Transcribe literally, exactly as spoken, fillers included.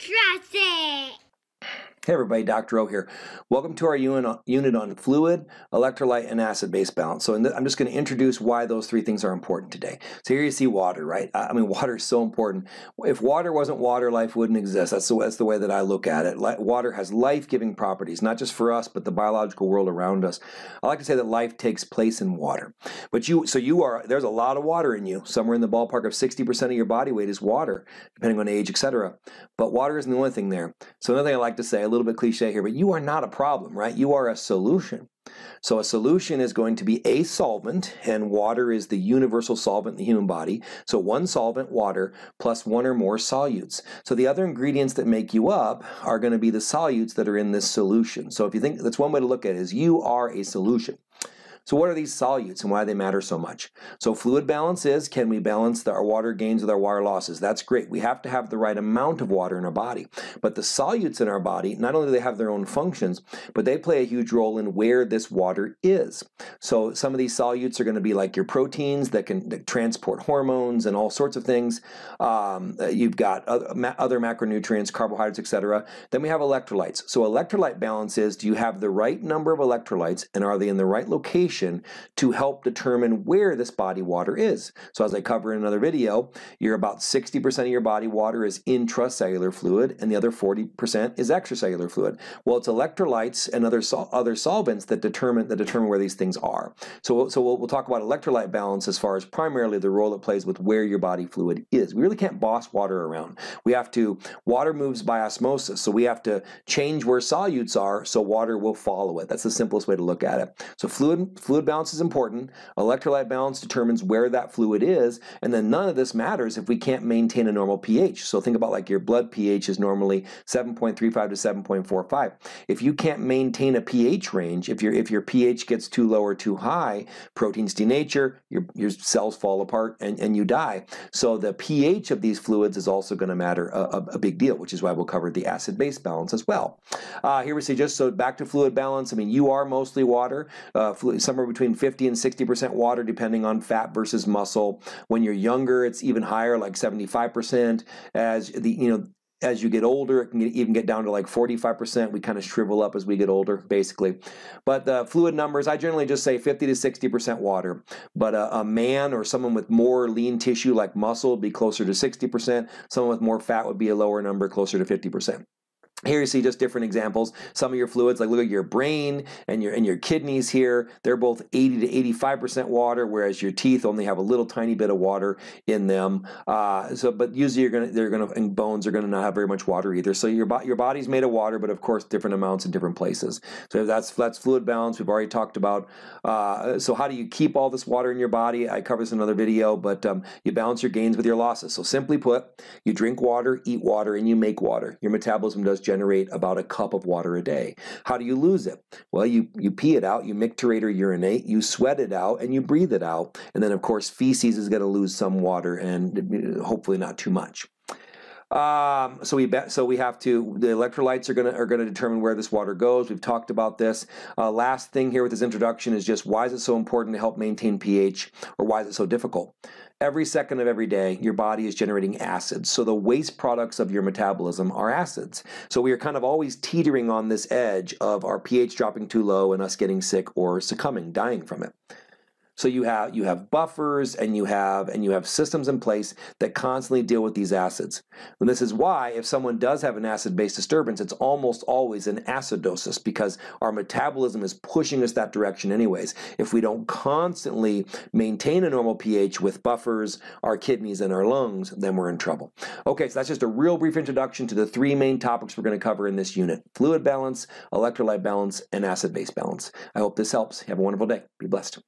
Cross it. Hey everybody, Doctor O here. Welcome to our unit on fluid, electrolyte, and acid-base balance. So in the, I'm just going to introduce why those three things are important today. So here you see water, right? I mean, water is so important. If water wasn't water, life wouldn't exist. That's the, that's the way that I look at it. Water has life-giving properties, not just for us, but the biological world around us. I like to say that life takes place in water. But you, so you are, there's a lot of water in you. Somewhere in the ballpark of sixty percent of your body weight is water, depending on age, et cetera. But water isn't the only thing there. So another thing I like to say, a little bit cliche here, but you are not a problem, right? You are a solution. So a solution is going to be a solvent, and water is the universal solvent in the human body. So one solvent, water, plus one or more solutes. So the other ingredients that make you up are going to be the solutes that are in this solution. So if you think, that's one way to look at it, is you are a solution. So what are these solutes and why they matter so much? So fluid balance is, can we balance the, our water gains with our water losses? That's great. We have to have the right amount of water in our body. But the solutes in our body, not only do they have their own functions, but they play a huge role in where this water is. So some of these solutes are going to be like your proteins that can that transport hormones and all sorts of things. Um, you've got other, ma other macronutrients, carbohydrates, et cetera. Then we have electrolytes. So electrolyte balance is, do you have the right number of electrolytes and are they in the right location to help determine where this body water is? So as I cover in another video, you're about sixty percent of your body water is intracellular fluid and the other forty percent is extracellular fluid. Well, it's electrolytes and other sol other solvents that determine that determine where these things are. So, so we'll, we'll talk about electrolyte balance as far as primarily the role it plays with where your body fluid is. We really can't boss water around. We have to, water moves by osmosis, so we have to change where solutes are so water will follow it. That's the simplest way to look at it. So fluid Fluid balance is important. Electrolyte balance determines where that fluid is, and then none of this matters if we can't maintain a normal pH. So think about like your blood pH is normally seven point three five to seven point four five. If you can't maintain a pH range, if your if your pH gets too low or too high, proteins denature, your, your cells fall apart, and, and you die. So the pH of these fluids is also going to matter a, a, a big deal, which is why we'll cover the acid-base balance as well. Uh, here we see just so back to fluid balance. I mean, you are mostly water. Uh, fluid, somewhere between fifty and sixty percent water depending on fat versus muscle. When you're younger, it's even higher, like seventy-five percent. As the, you know, as you get older, it can get, even get down to like forty-five percent. We kind of shrivel up as we get older, basically. But the fluid numbers, I generally just say fifty to sixty percent water. But a, a man or someone with more lean tissue like muscle would be closer to sixty percent. Someone with more fat would be a lower number, closer to fifty percent. Here you see just different examples. Some of your fluids, like look at your brain and your and your kidneys here, they're both eighty to eighty-five percent water, whereas your teeth only have a little tiny bit of water in them. Uh, so, but usually you're gonna they're gonna and bones are gonna not have very much water either. So your your body's made of water, but of course different amounts in different places. So that's that's fluid balance. We've already talked about. Uh, so how do you keep all this water in your body? I cover this in another video, but um, you balance your gains with your losses. So simply put, you drink water, eat water, and you make water. Your metabolism does generate about a cup of water a day. How do you lose it? Well, you, you pee it out, you micturate or urinate, you sweat it out, and you breathe it out. And then, of course, feces is going to lose some water and hopefully not too much. Um, so we bet, so we have to, the electrolytes are going to, are going to determine where this water goes. We've talked about this. Uh, last thing here with this introduction is just why is it so important to help maintain pH, or why is it so difficult? Every second of every day, your body is generating acids. So the waste products of your metabolism are acids. So we are kind of always teetering on this edge of our pH dropping too low and us getting sick or succumbing, dying from it. So you have you have buffers and you have and you have systems in place that constantly deal with these acids. And this is why if someone does have an acid-base disturbance, it's almost always an acidosis, because our metabolism is pushing us that direction anyways. If we don't constantly maintain a normal pH with buffers, our kidneys and our lungs, then we're in trouble. Okay, so that's just a real brief introduction to the three main topics we're going to cover in this unit: fluid balance, electrolyte balance, and acid-base balance. I hope this helps. Have a wonderful day. Be blessed.